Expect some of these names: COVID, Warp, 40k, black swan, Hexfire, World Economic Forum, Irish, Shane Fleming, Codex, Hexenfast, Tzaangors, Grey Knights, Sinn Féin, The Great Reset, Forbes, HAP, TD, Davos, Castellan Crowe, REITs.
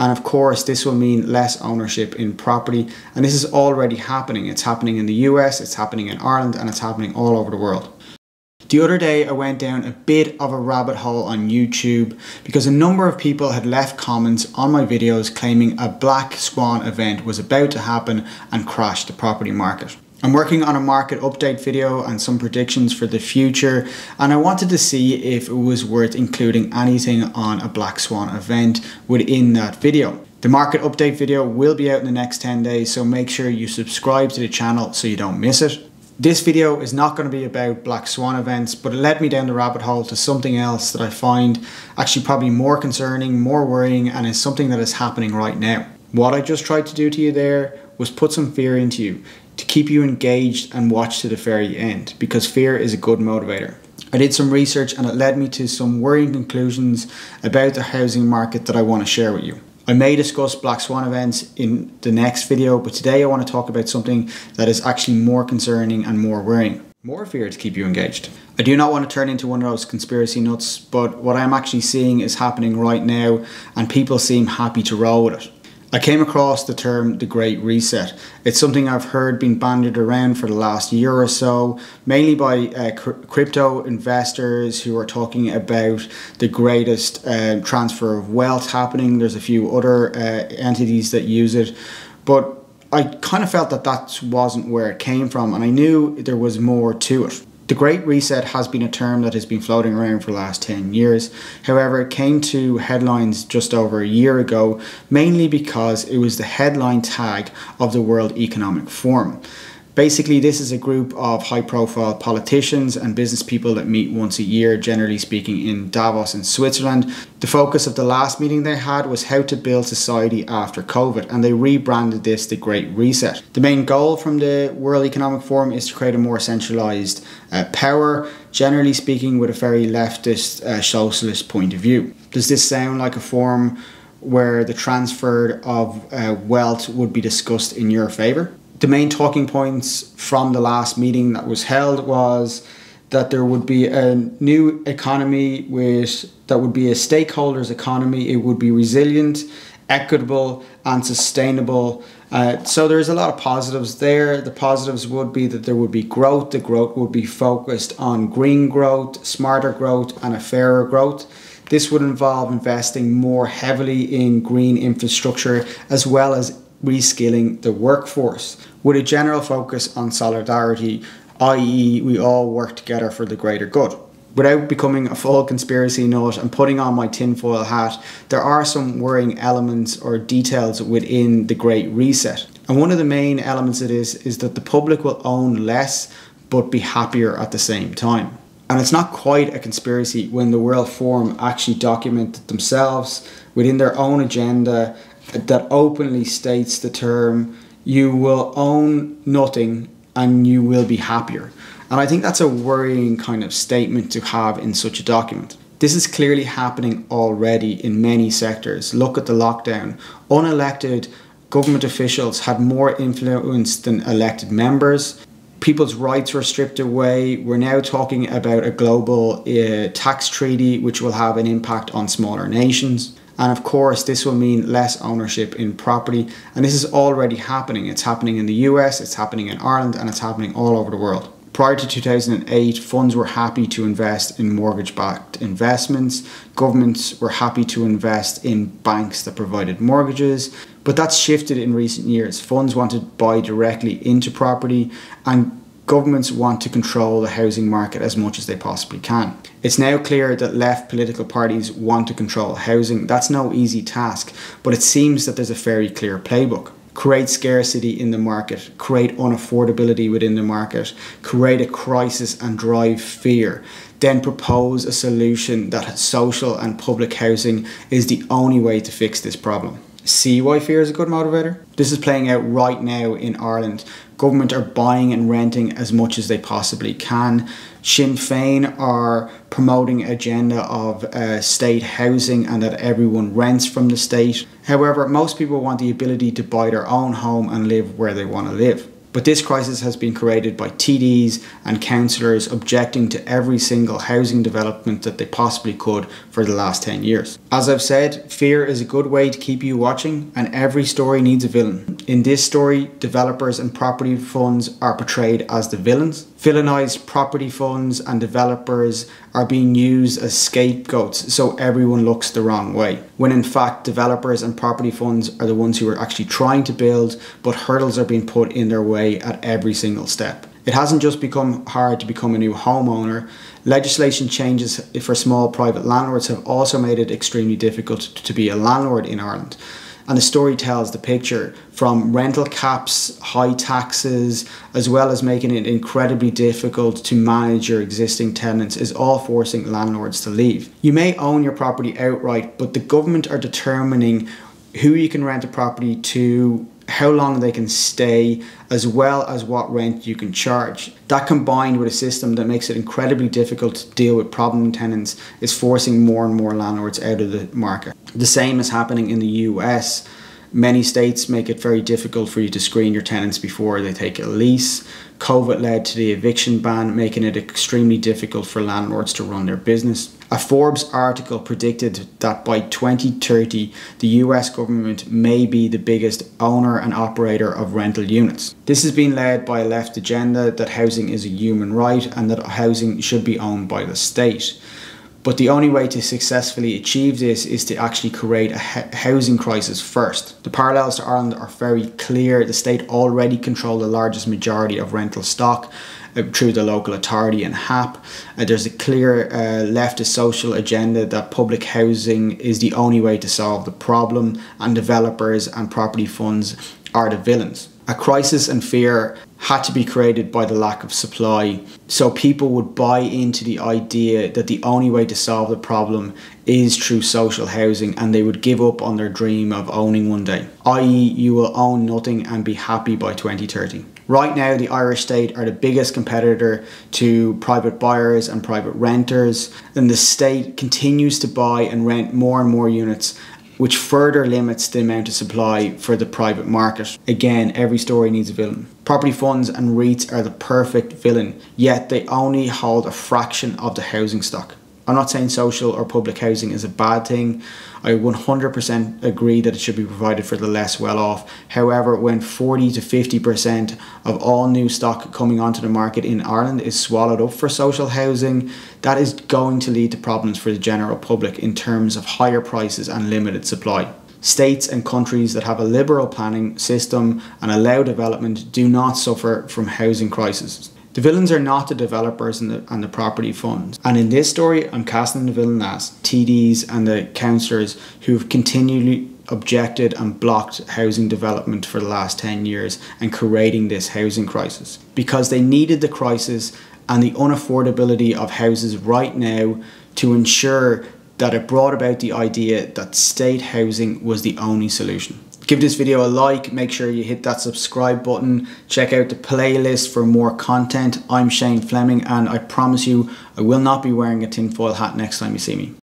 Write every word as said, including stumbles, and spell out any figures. And of course, this will mean less ownership in property. And this is already happening. It's happening in the U S, it's happening in Ireland, and it's happening all over the world. The other day, I went down a bit of a rabbit hole on YouTube because a number of people had left comments on my videos claiming a black swan event was about to happen and crash the property market. I'm working on a market update video and some predictions for the future, and I wanted to see if it was worth including anything on a black swan event within that video. The market update video will be out in the next ten days, so make sure you subscribe to the channel so you don't miss it. This video is not going to be about black swan events, but it led me down the rabbit hole to something else that I find actually probably more concerning, more worrying, and is something that is happening right now. What I just tried to do to you there was put some fear into you, to keep you engaged and watch to the very end, because fear is a good motivator. I did some research and it led me to some worrying conclusions about the housing market that I want to share with you. I may discuss black swan events in the next video, but today I want to talk about something that is actually more concerning and more worrying. More fear to keep you engaged. I do not want to turn into one of those conspiracy nuts, but what I'm actually seeing is happening right now and people seem happy to roll with it. I came across the term The Great Reset. It's something I've heard being bandied around for the last year or so, mainly by uh, cr crypto investors who are talking about the greatest uh, transfer of wealth happening. There's a few other uh, entities that use it, but I kind of felt that that wasn't where it came from, and I knew there was more to it. The Great Reset has been a term that has been floating around for the last ten years. However, it came to headlines just over a year ago, mainly because it was the headline tag of the World Economic Forum. Basically, this is a group of high-profile politicians and business people that meet once a year, generally speaking in Davos in Switzerland. The focus of the last meeting they had was how to build society after COVID, and they rebranded this the Great Reset. The main goal from the World Economic Forum is to create a more centralized uh, power, generally speaking with a very leftist uh, socialist point of view. Does this sound like a forum where the transfer of uh, wealth would be discussed in your favor? The main talking points from the last meeting that was held was that there would be a new economy with that would be a stakeholders economy. It would be resilient, equitable and sustainable. Uh, so there's a lot of positives there. The positives would be that there would be growth. The growth would be focused on green growth, smarter growth and a fairer growth. This would involve investing more heavily in green infrastructure as well as reskilling the workforce with a general focus on solidarity, that is we all work together for the greater good. Without becoming a full conspiracy nut and putting on my tinfoil hat, there are some worrying elements or details within the Great Reset. And one of the main elements of this is that the public will own less but be happier at the same time. And it's not quite a conspiracy when the World Forum actually documented themselves within their own agenda that openly states the term, you will own nothing and you will be happier. And I think that's a worrying kind of statement to have in such a document. This is clearly happening already in many sectors. Look at the lockdown. Unelected government officials had more influence than elected members. People's rights were stripped away. We're now talking about a global uh, tax treaty, which will have an impact on smaller nations. And of course, this will mean less ownership in property. And this is already happening. It's happening in the U S, it's happening in Ireland, and it's happening all over the world. Prior to two thousand eight, funds were happy to invest in mortgage-backed investments. Governments were happy to invest in banks that provided mortgages. But that's shifted in recent years. Funds want to buy directly into property, and governments want to control the housing market as much as they possibly can. It's now clear that left political parties want to control housing. That's no easy task, but it seems that there's a very clear playbook. Create scarcity in the market, create unaffordability within the market, create a crisis and drive fear, then propose a solution that social and public housing is the only way to fix this problem. See why fear is a good motivator? This is playing out right now in Ireland. Government are buying and renting as much as they possibly can. Sinn Féin are promoting an agenda of uh, state housing and that everyone rents from the state. However, most people want the ability to buy their own home and live where they want to live. But this crisis has been created by T Ds and councillors objecting to every single housing development that they possibly could for the last ten years. As I've said, fear is a good way to keep you watching, and every story needs a villain. In this story, developers and property funds are portrayed as the villains. Villainized property funds and developers are being used as scapegoats, so everyone looks the wrong way, when in fact developers and property funds are the ones who are actually trying to build, but hurdles are being put in their way at every single step. It hasn't just become hard to become a new homeowner. Legislation changes for small private landlords have also made it extremely difficult to be a landlord in Ireland. And the story tells the picture, from rental caps, high taxes, as well as making it incredibly difficult to manage your existing tenants, is all forcing landlords to leave. You may own your property outright, but the government are determining who you can rent a property to, how long they can stay, as well as what rent you can charge. That, combined with a system that makes it incredibly difficult to deal with problem tenants, is forcing more and more landlords out of the market. The same is happening in the U S. Many states make it very difficult for you to screen your tenants before they take a lease. COVID led to the eviction ban, making it extremely difficult for landlords to run their business. A Forbes article predicted that by twenty thirty, the U S government may be the biggest owner and operator of rental units. This has been led by a left agenda that housing is a human right and that housing should be owned by the state. But the only way to successfully achieve this is to actually create a housing crisis first. The parallels to Ireland are very clear. The state already controls the largest majority of rental stock uh, through the local authority and H A P. Uh, there's a clear uh, leftist social agenda that public housing is the only way to solve the problem, and developers and property funds are the villains. A crisis and fear had to be created by the lack of supply, so people would buy into the idea that the only way to solve the problem is through social housing, and they would give up on their dream of owning one day, that is you will own nothing and be happy by twenty thirty. Right now, the Irish state are the biggest competitor to private buyers and private renters, and the state continues to buy and rent more and more units, which further limits the amount of supply for the private market. Again, every story needs a villain. Property funds and REITs are the perfect villain, yet they only hold a fraction of the housing stock. I'm not saying social or public housing is a bad thing. I one hundred percent agree that it should be provided for the less well-off. However, when forty to fifty percent of all new stock coming onto the market in Ireland is swallowed up for social housing, that is going to lead to problems for the general public in terms of higher prices and limited supply. States and countries that have a liberal planning system and allow development do not suffer from housing crises. The villains are not the developers and the, and the property funds. And in this story, I'm casting the villain as T Ds and the councillors who've continually objected and blocked housing development for the last ten years and creating this housing crisis. Because they needed the crisis and the unaffordability of houses right now to ensure that it brought about the idea that state housing was the only solution. Give this video a like, make sure you hit that subscribe button, check out the playlist for more content. I'm Shane Fleming, and I promise you I will not be wearing a tinfoil hat next time you see me.